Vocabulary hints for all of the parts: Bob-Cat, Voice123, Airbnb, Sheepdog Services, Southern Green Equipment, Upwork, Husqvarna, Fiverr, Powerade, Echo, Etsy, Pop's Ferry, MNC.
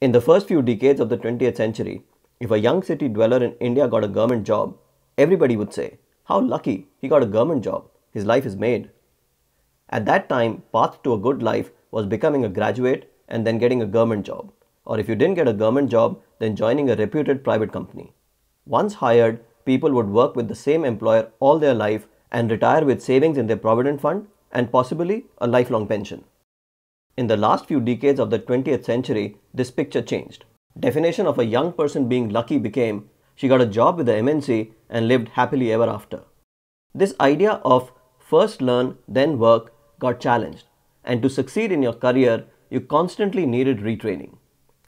In the first few decades of the 20th century, if a young city dweller in India got a government job, everybody would say, "How lucky, he got a government job, his life is made." At that time, path to a good life was becoming a graduate and then getting a government job, or if you didn't get a government job, then joining a reputed private company. Once hired, people would work with the same employer all their life and retire with savings in their provident fund and possibly a lifelong pension. In the last few decades of the 20th century, this picture changed. Definition of a young person being lucky became, she got a job with the MNC and lived happily ever after. This idea of first learn, then work got challenged, and to succeed in your career, you constantly needed retraining.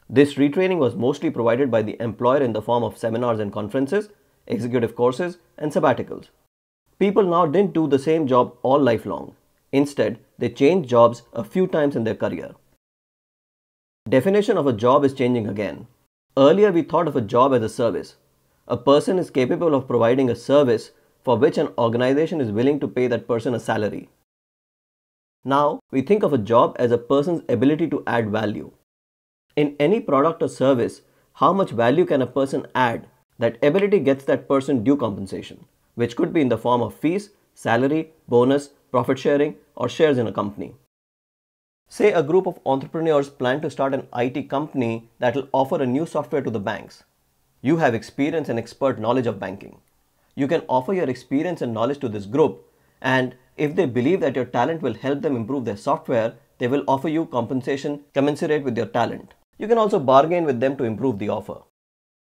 This retraining was mostly provided by the employer in the form of seminars and conferences, executive courses, and sabbaticals. People now didn't do the same job all lifelong. Instead, they changed jobs a few times in their career. Definition of a job is changing again. Earlier, we thought of a job as a service. A person is capable of providing a service for which an organization is willing to pay that person a salary. Now, we think of a job as a person's ability to add value. In any product or service, how much value can a person add? That ability gets that person due compensation, which could be in the form of fees, salary, bonus, profit sharing, or shares in a company. Say a group of entrepreneurs plan to start an IT company that will offer a new software to the banks. You have experience and expert knowledge of banking. You can offer your experience and knowledge to this group, and if they believe that your talent will help them improve their software, they will offer you compensation commensurate with your talent. You can also bargain with them to improve the offer.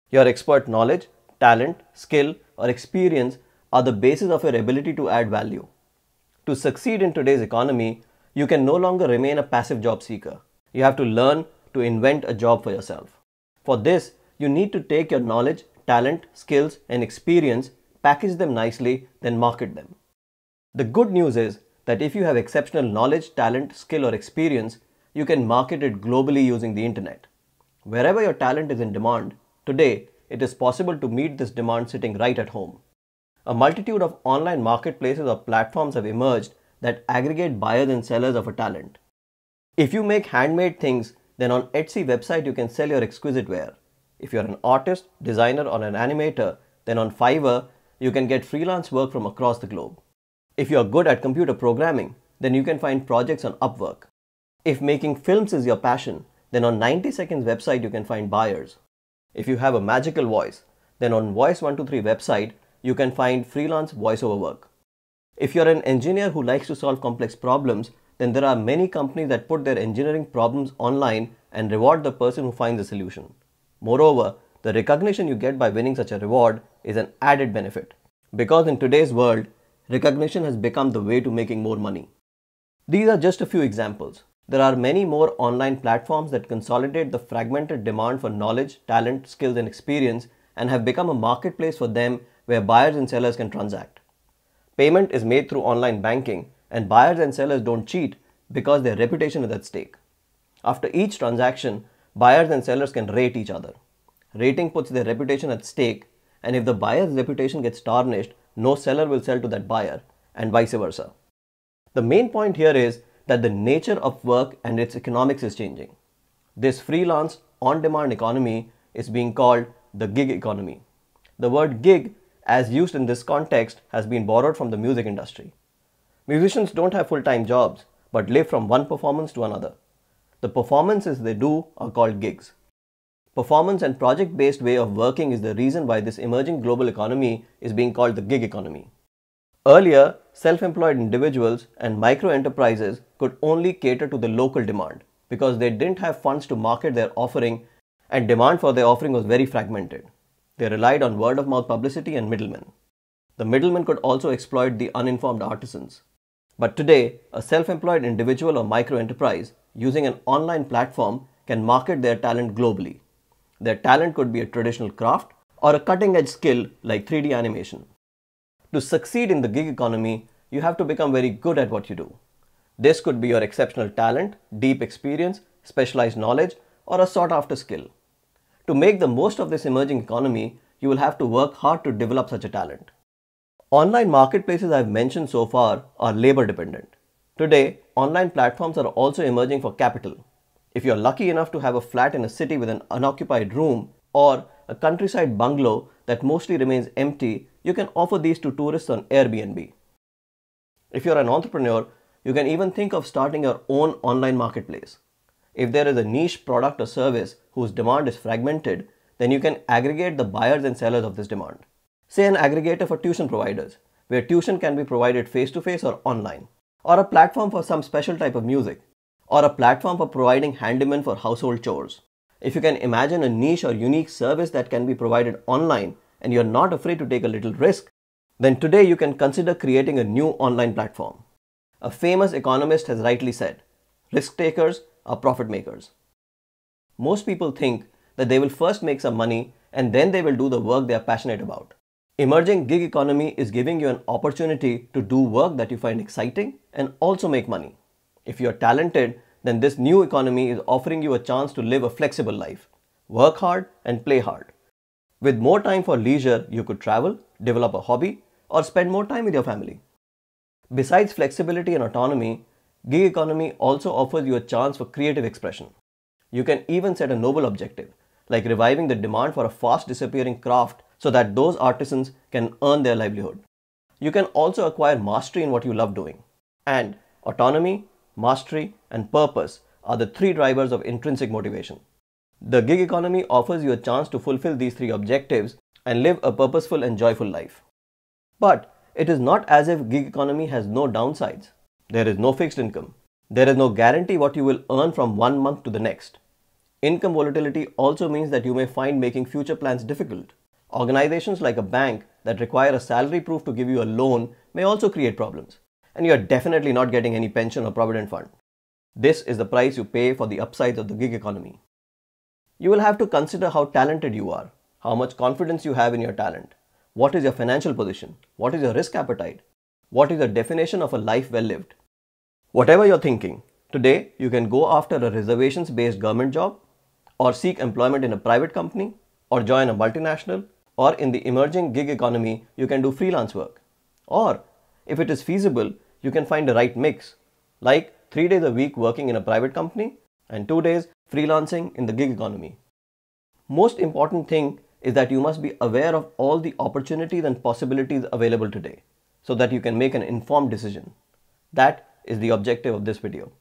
Your expert knowledge, talent, skill, or experience are the basis of your ability to add value. To succeed in today's economy, you can no longer remain a passive job seeker. You have to learn to invent a job for yourself. For this, you need to take your knowledge, talent, skills, and experience, package them nicely, then market them. The good news is that if you have exceptional knowledge, talent, skill, or experience, you can market it globally using the internet. Wherever your talent is in demand, today it is possible to meet this demand sitting right at home. A multitude of online marketplaces or platforms have emerged that aggregate buyers and sellers of a talent. If you make handmade things, then on Etsy website you can sell your exquisite wear. If you're an artist, designer, or an animator, then on Fiverr you can get freelance work from across the globe. If you are good at computer programming, then you can find projects on Upwork. If making films is your passion, then on 90 Seconds website you can find buyers. If you have a magical voice, then on Voice123 website you can find freelance voiceover work. If you're an engineer who likes to solve complex problems, then there are many companies that put their engineering problems online and reward the person who finds a solution. Moreover, the recognition you get by winning such a reward is an added benefit, because in today's world, recognition has become the way to making more money. These are just a few examples. There are many more online platforms that consolidate the fragmented demand for knowledge, talent, skills, and experience and have become a marketplace for them where buyers and sellers can transact. Payment is made through online banking, and buyers and sellers don't cheat because their reputation is at stake. After each transaction, buyers and sellers can rate each other. Rating puts their reputation at stake, and if the buyer's reputation gets tarnished, no seller will sell to that buyer, and vice versa. The main point here is that the nature of work and its economics is changing. This freelance, on-demand economy is being called the gig economy. The word gig, as used in this context, has been borrowed from the music industry. Musicians don't have full-time jobs, but live from one performance to another. The performances they do are called gigs. Performance and project-based way of working is the reason why this emerging global economy is being called the gig economy. Earlier, self-employed individuals and micro-enterprises could only cater to the local demand because they didn't have funds to market their offering, and demand for their offering was very fragmented. They relied on word-of-mouth publicity and middlemen. The middlemen could also exploit the uninformed artisans. But today, a self-employed individual or micro-enterprise using an online platform can market their talent globally. Their talent could be a traditional craft or a cutting-edge skill like 3D animation. To succeed in the gig economy, you have to become very good at what you do. This could be your exceptional talent, deep experience, specialized knowledge, or a sought-after skill. To make the most of this emerging economy, you will have to work hard to develop such a talent. Online marketplaces I've mentioned so far are labor dependent. Today, online platforms are also emerging for capital. If you're lucky enough to have a flat in a city with an unoccupied room or a countryside bungalow that mostly remains empty, you can offer these to tourists on Airbnb. If you're an entrepreneur, you can even think of starting your own online marketplace. If there is a niche product or service whose demand is fragmented, then you can aggregate the buyers and sellers of this demand. Say an aggregator for tuition providers, where tuition can be provided face-to-face or online, or a platform for some special type of music, or a platform for providing handymen for household chores. If you can imagine a niche or unique service that can be provided online and you're not afraid to take a little risk, then today you can consider creating a new online platform. A famous economist has rightly said, risk takers are profit makers. Most people think that they will first make some money and then they will do the work they are passionate about. Emerging gig economy is giving you an opportunity to do work that you find exciting and also make money. If you are talented, then this new economy is offering you a chance to live a flexible life. Work hard and play hard. With more time for leisure, you could travel, develop a hobby, or spend more time with your family. Besides flexibility and autonomy, gig economy also offers you a chance for creative expression. You can even set a noble objective, like reviving the demand for a fast disappearing craft so that those artisans can earn their livelihood. You can also acquire mastery in what you love doing. And autonomy, mastery, and purpose are the three drivers of intrinsic motivation. The gig economy offers you a chance to fulfill these three objectives and live a purposeful and joyful life. But it is not as if gig economy has no downsides. There is no fixed income. There is no guarantee what you will earn from one month to the next. Income volatility also means that you may find making future plans difficult. Organizations like a bank that require a salary proof to give you a loan may also create problems. And you are definitely not getting any pension or provident fund. This is the price you pay for the upsides of the gig economy. You will have to consider how talented you are, how much confidence you have in your talent, what is your financial position, what is your risk appetite, what is your definition of a life well lived. Whatever you're thinking, today you can go after a reservations-based government job, or seek employment in a private company, or join a multinational, or in the emerging gig economy, you can do freelance work. Or, if it is feasible, you can find the right mix, like 3 days a week working in a private company and 2 days freelancing in the gig economy. Most important thing is that you must be aware of all the opportunities and possibilities available today so that you can make an informed decision. That is the objective of this video.